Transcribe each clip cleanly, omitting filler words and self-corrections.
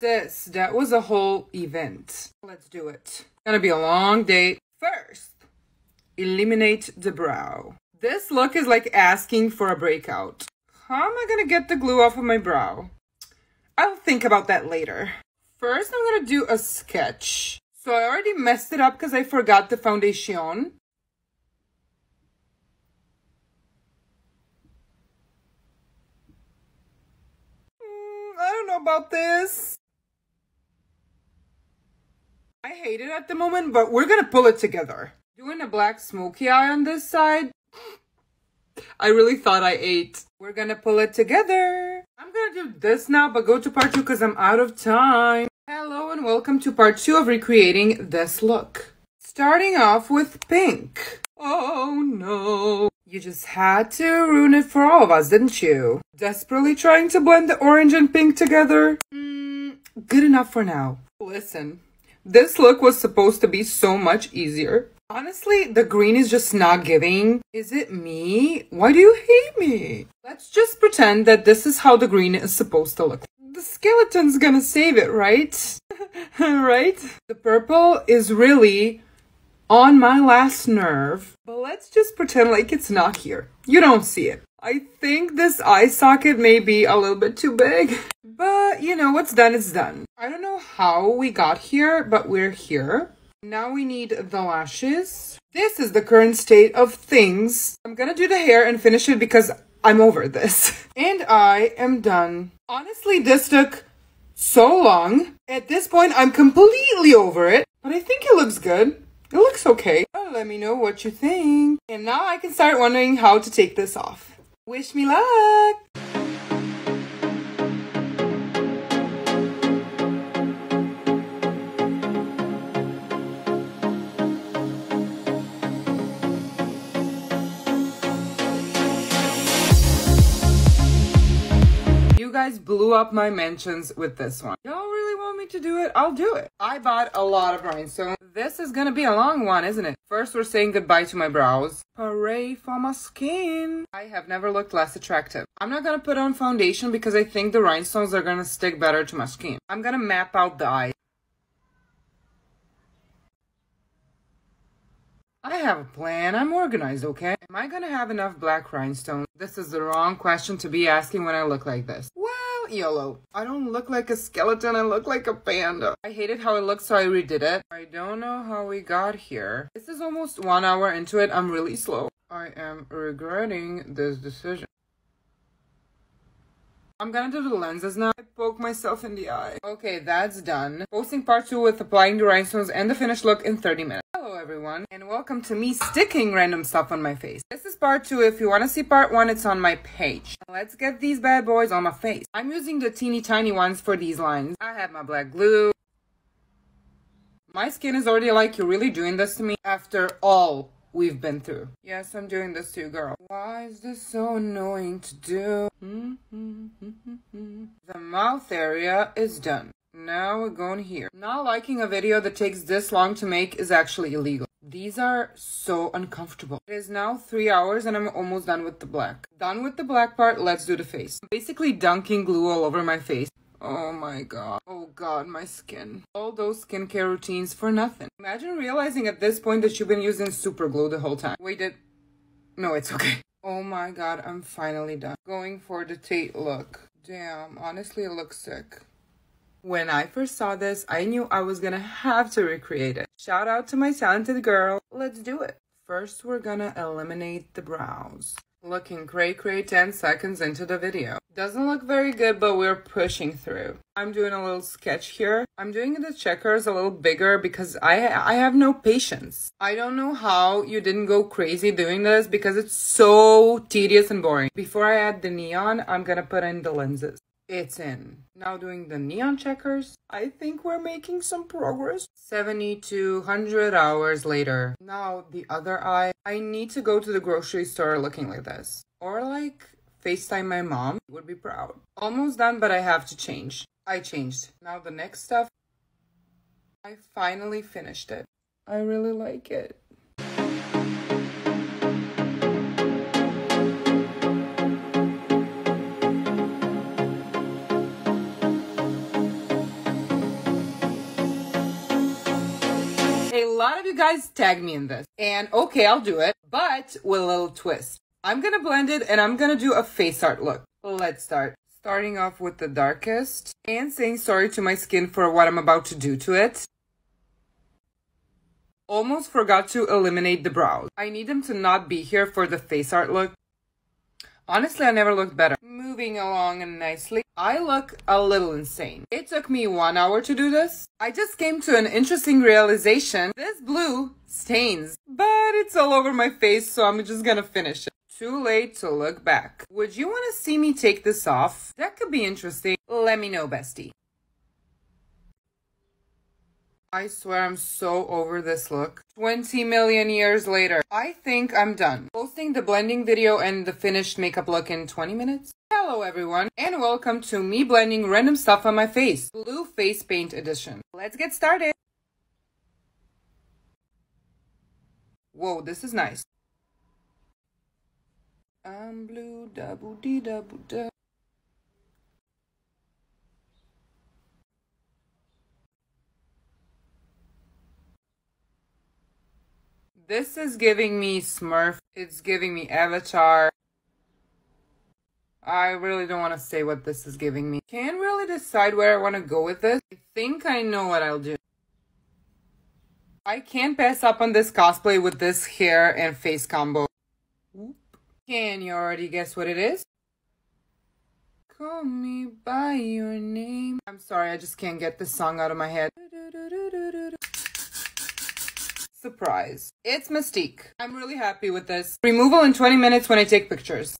That was a whole event. Let's do it. Gonna be a long day. First, eliminate the brow. This look is like asking for a breakout. How am I gonna get the glue off of my brow? I'll think about that later. First, I'm gonna do a sketch. So I already messed it up because I forgot the foundation. I don't know about this. I hate it at the moment, but we're gonna pull it together. Doing a black smoky eye on this side. I really thought I ate. We're gonna pull it together. I'm gonna do this now, but go to part two because I'm out of time. Hello and welcome to part two of recreating this look. Starting off with pink. Oh no. You just had to ruin it for all of us, didn't you? Desperately trying to blend the orange and pink together. Good enough for now. Listen. This look was supposed to be so much easier. Honestly, the green is just not giving. Is it me? Why do you hate me? Let's just pretend that this is how the green is supposed to look. The skeleton's gonna save it, right? Right? The purple is really on my last nerve. But let's just pretend like it's not here. You don't see it. I think this eye socket may be a little bit too big. But, you know, what's done is done. I don't know how we got here, but we're here. Now we need the lashes. This is the current state of things. I'm gonna do the hair and finish it because I'm over this. And I am done. Honestly, this took so long. At this point, I'm completely over it. But I think it looks good. It looks okay. Well, let me know what you think. And now I can start wondering how to take this off. Wish me luck! Guys blew up my mentions with this one. Y'all really want me to do it? I'll do it. I bought a lot of rhinestones. This is gonna be a long one, isn't it? First, we're saying goodbye to my brows. Hooray for my skin. I have never looked less attractive. I'm not gonna put on foundation because I think the rhinestones are gonna stick better to my skin. I'm gonna map out the eyes. I have a plan. I'm organized, okay? Am I gonna have enough black rhinestones? This is the wrong question to be asking when I look like this. Well, YOLO. I don't look like a skeleton. I look like a panda. I hated how it looked, so I redid it. I don't know how we got here. This is almost 1 hour into it. I'm really slow. I am regretting this decision. I'm gonna do the lenses now. I poke myself in the eye. Okay, that's done. Posting part two with applying the rhinestones and the finished look in 30 minutes. Hello everyone and welcome to me sticking random stuff on my face. This is part two. If you want to see part one, it's on my page. Let's get these bad boys on my face. I'm using the teeny tiny ones for these lines. I have my black glue. My skin is already like, you're really doing this to me after all we've been through. Yes, I'm doing this too, girl. Why is this so annoying to do? The mouth area is done. Now we're going here. Not liking a video that takes this long to make is actually illegal. These are so uncomfortable. It is now 3 hours and I'm almost done with the black. Done with the black part, let's do the face. I'm basically dunking glue all over my face. Oh my god. Oh god, my skin. All those skincare routines for nothing. Imagine realizing at this point that you've been using super glue the whole time. Wait, no, it's okay. Oh my god, I'm finally done. Going for the Tate look. Damn, honestly it looks sick. When I first saw this, I knew I was gonna have to recreate it. Shout out to my talented girl. Let's do it. First, we're gonna eliminate the brows. Looking cray-cray 10 seconds into the video. Doesn't look very good, but we're pushing through. I'm doing a little sketch here. I'm doing the checkers a little bigger because I have no patience. I don't know how you didn't go crazy doing this because it's so tedious and boring. Before I add the neon, I'm gonna put in the lenses. It's in. Now doing the neon checkers. I think we're making some progress. 7,200 hours later. Now the other eye. I need to go to the grocery store looking like this. Or like FaceTime my mom. She would be proud. Almost done, but I have to change. I changed. Now the next stuff. I finally finished it. I really like it. lot of you guys tagged me in this, and okay, I'll do it, but with a little twist. I'm gonna blend it and I'm gonna do a face art look. Let's start. Starting off with the darkest and saying sorry to my skin for what I'm about to do to it. Almost forgot to eliminate the brows. I need them to not be here for the face art look. Honestly, I never looked better. Moving along nicely, I look a little insane. It took me 1 hour to do this. I just came to an interesting realization. This blue stains, but it's all over my face, so I'm just gonna finish it. Too late to look back. Would you wanna see me take this off? That could be interesting. Let me know, bestie. I swear I'm so over this look. 20 million years later. I think I'm done. Posting the blending video and the finished makeup look in 20 minutes. Hello everyone and welcome to me blending random stuff on my face. Blue face paint edition. Let's get started. Whoa, this is nice. I'm blue, double D, double D. This is giving me Smurf. It's giving me Avatar. I really don't want to say what this is giving me. Can't really decide where I want to go with this. I think I know what I'll do. I can't pass up on this cosplay with this hair and face combo. Can you already guess what it is? Call me by your name. I'm sorry, I just can't get this song out of my head. Surprise. It's Mystique. I'm really happy with this. Removal in 20 minutes when I take pictures.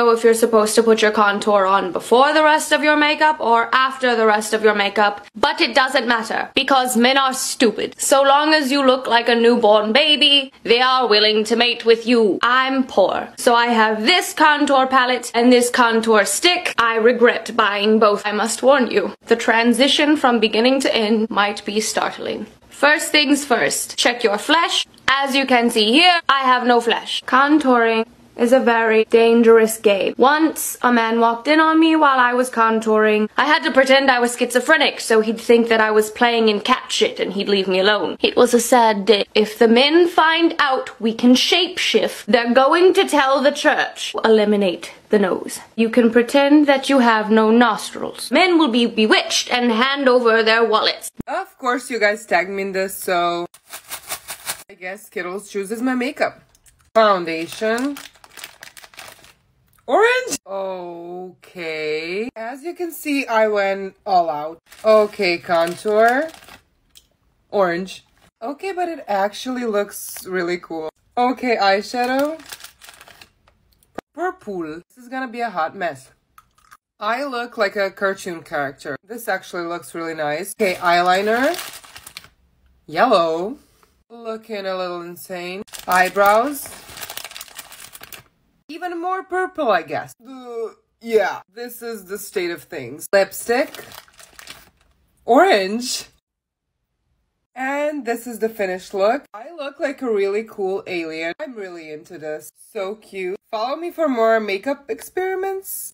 Know if you're supposed to put your contour on before the rest of your makeup or after the rest of your makeup, but it doesn't matter because men are stupid. So long as you look like a newborn baby, they are willing to mate with you. I'm poor, so I have this contour palette and this contour stick. I regret buying both. I must warn you, the transition from beginning to end might be startling. First things first, check your flesh. As you can see here, I have no flesh. Contouring is a very dangerous game. Once a man walked in on me while I was contouring. I had to pretend I was schizophrenic so he'd think that I was playing in cat shit and he'd leave me alone. It was a sad day. If the men find out we can shapeshift, they're going to tell the church. Eliminate the nose. You can pretend that you have no nostrils. Men will be bewitched and hand over their wallets. Of course you guys tagged me in this, so I guess Skittles chooses my makeup. Foundation. Orange. Okay. As you can see, I went all out. Okay, contour. Orange. Okay, but it actually looks really cool. Okay, eyeshadow. Purple. This is gonna be a hot mess. I look like a cartoon character. This actually looks really nice. Okay, eyeliner. Yellow. Looking a little insane. Eyebrows. Even more purple, I guess. Yeah, this is the state of things. Lipstick. Orange. And this is the finished look. I look like a really cool alien. I'm really into this. So cute. Follow me for more makeup experiments.